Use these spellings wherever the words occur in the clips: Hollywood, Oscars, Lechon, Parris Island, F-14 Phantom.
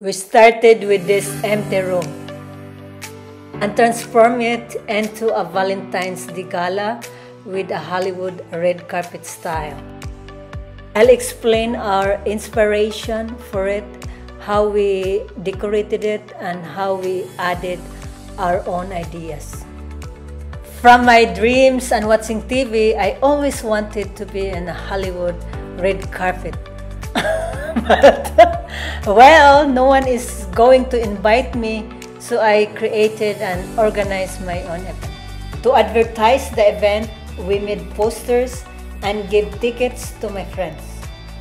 We started with this empty room and transformed it into a Valentine's Day gala with a Hollywood red carpet style. I'll explain our inspiration for it, how we decorated it, and how we added our own ideas. From my dreams and watching TV, I always wanted to be in a Hollywood red carpet. But, well, no one is going to invite me, so I created and organized my own event. To advertise the event, we made posters and gave tickets to my friends.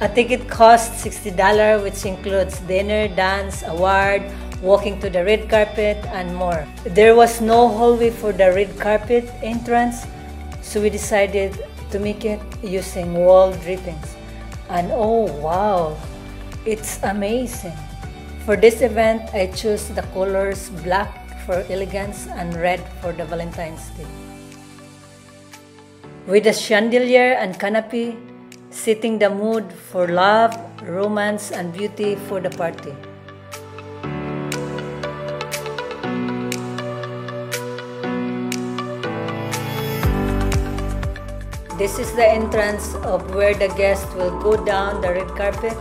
A ticket costs $60, which includes dinner, dance, award, walking to the red carpet, and more. There was no hallway for the red carpet entrance, so we decided to make it using wall drapings. And oh wow, it's amazing. For this event, I chose the colors black for elegance and red for the Valentine's Day. With a chandelier and canopy, setting the mood for love, romance, and beauty for the party. This is the entrance of where the guest will go down the red carpet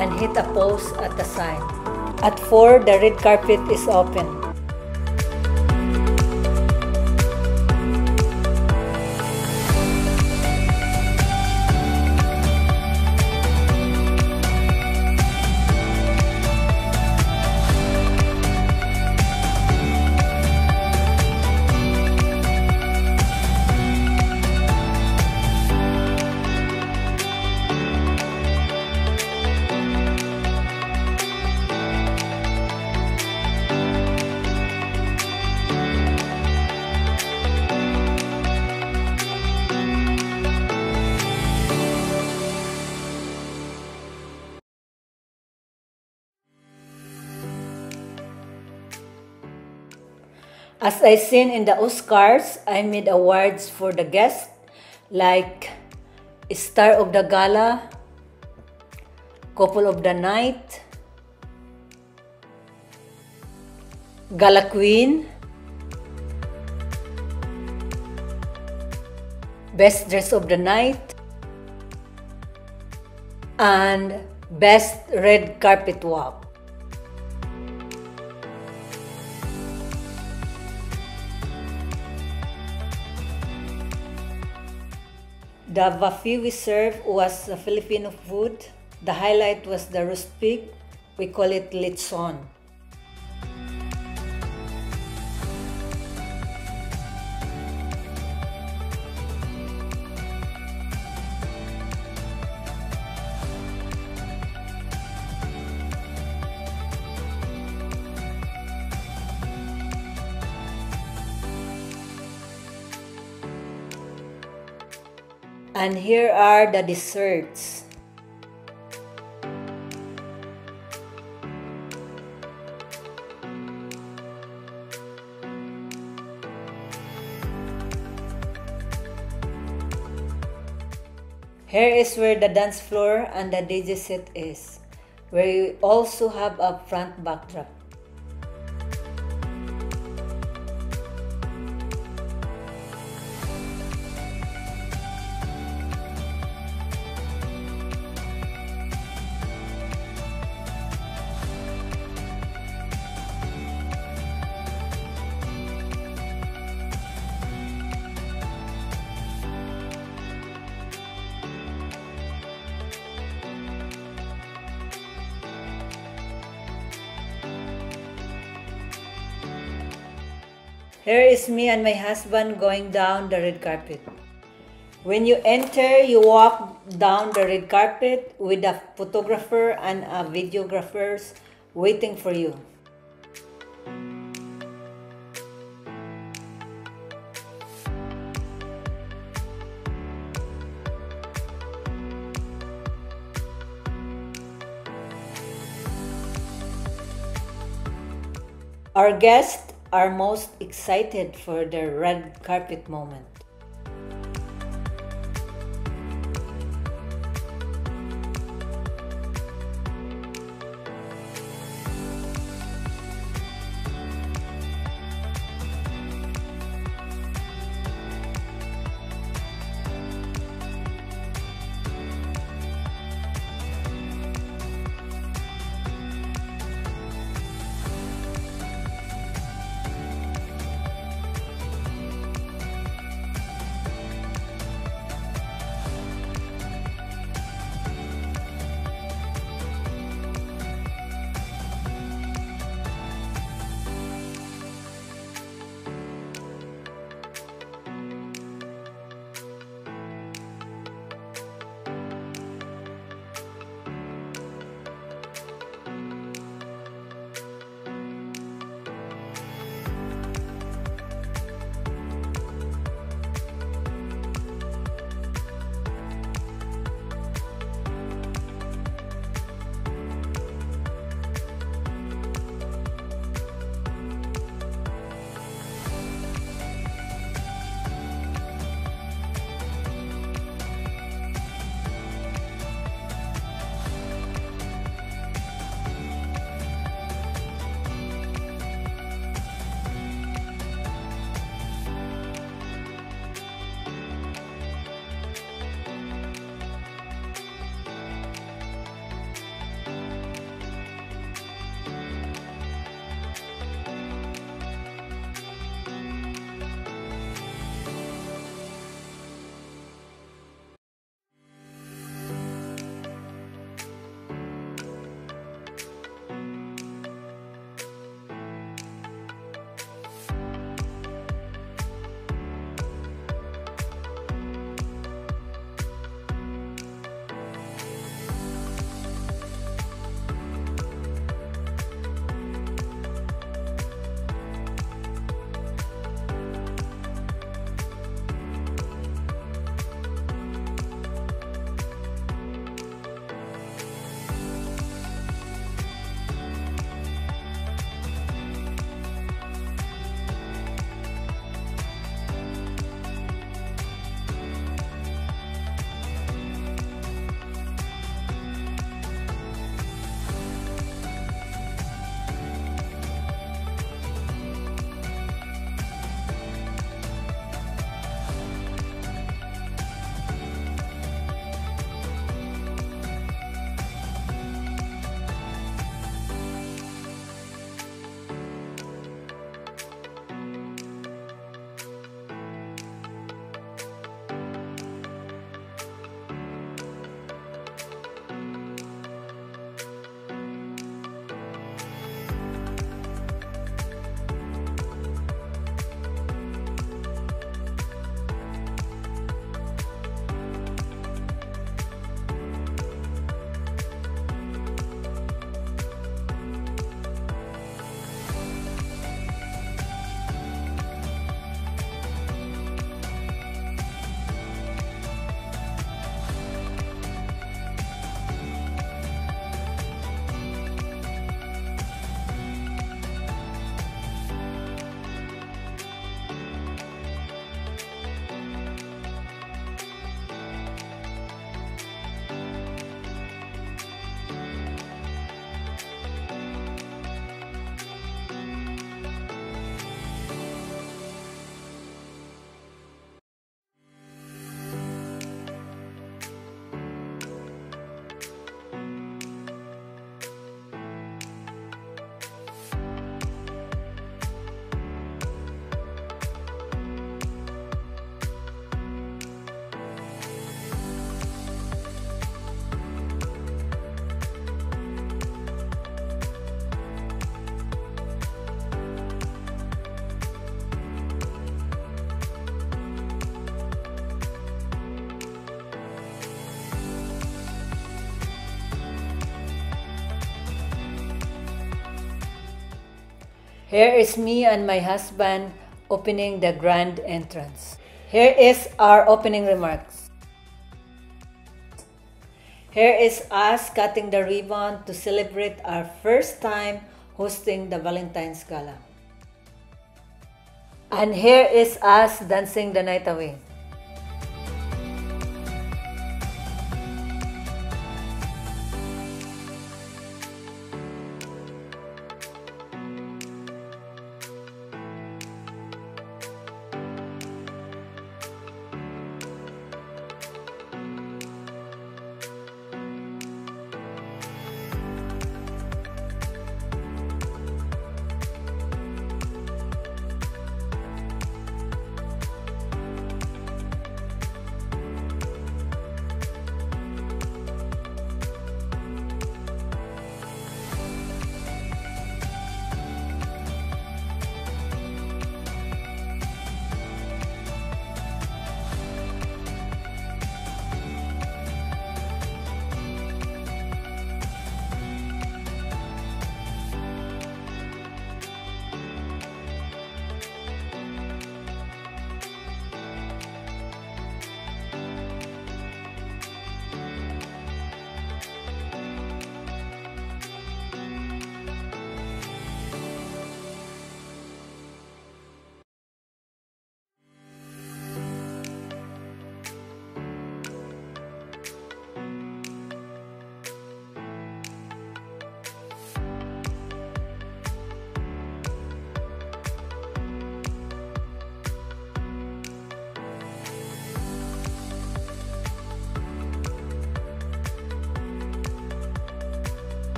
and hit a pose at the sign. At 4, the red carpet is open. As I seen in the Oscars, I made awards for the guests like Star of the Gala, Couple of the Night, Gala Queen, Best Dress of the Night, and Best Red Carpet Walk. The buffet we served was Filipino food. The highlight was the roast pig. We call it Lechon. And here are the desserts. Here is where the dance floor and the DJ set is, where you also have a front backdrop. Here is me and my husband going down the red carpet. When you enter, you walk down the red carpet with a photographer and a videographers waiting for you. Our guest are most excited for the red carpet moment. Here is me and my husband opening the grand entrance. Here is our opening remarks. Here is us cutting the ribbon to celebrate our first time hosting the Valentine's Gala. And here is us dancing the night away.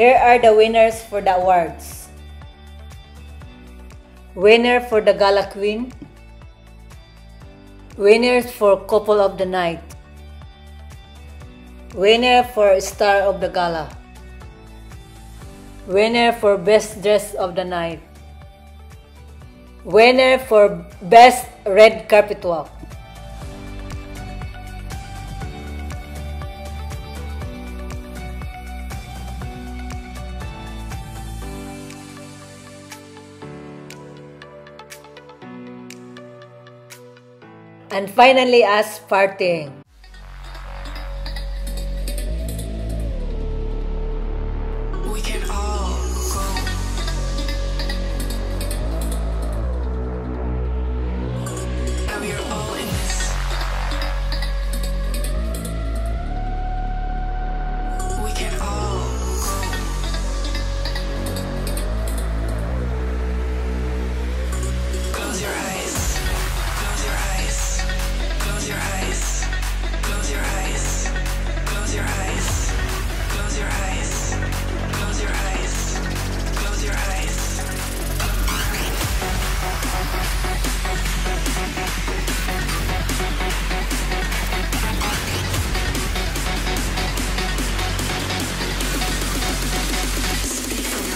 Here are the winners for the awards. Winner for the Gala Queen. Winners for Couple of the Night. Winner for Star of the Gala. Winner for Best Dress of the Night. Winner for Best Red Carpet Walk. And finally, us partying. We can all go. And we are all in this. We can all go. Close your eyes. Close your eyes. Close your eyes, close your eyes, close your eyes, close your eyes, close your eyes, close your eyes. Speak from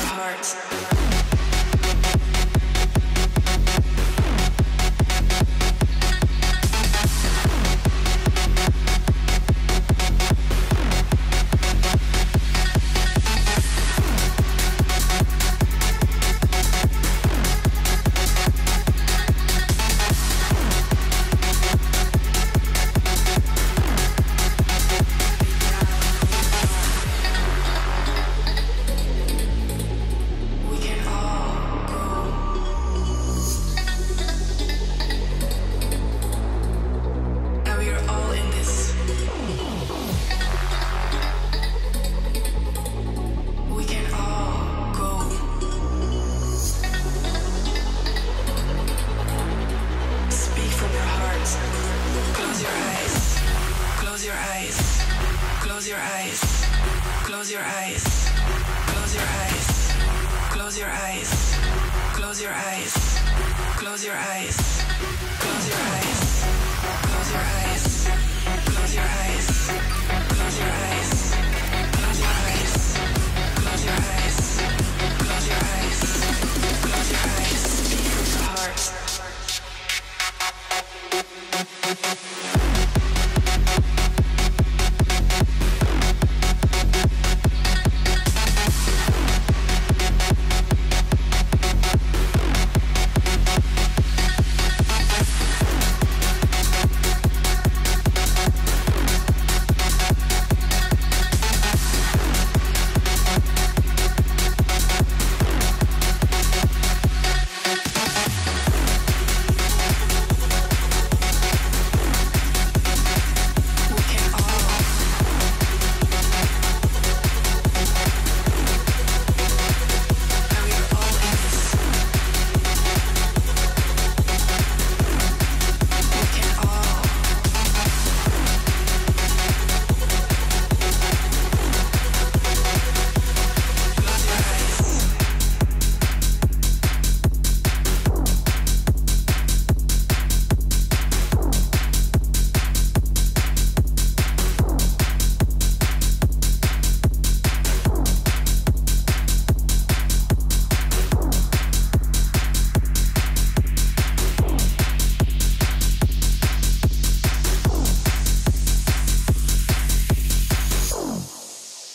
your heart. Close your eyes, close your eyes, close your eyes, close your eyes, close your eyes, close your eyes, close your eyes, close your eyes, close your eyes, close your eyes, close your eyes, close your eyes, close your eyes, close your eyes, close your eyes, close your eyes.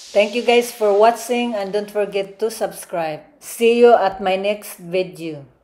Thank you guys for watching and don't forget to subscribe. See you at my next video.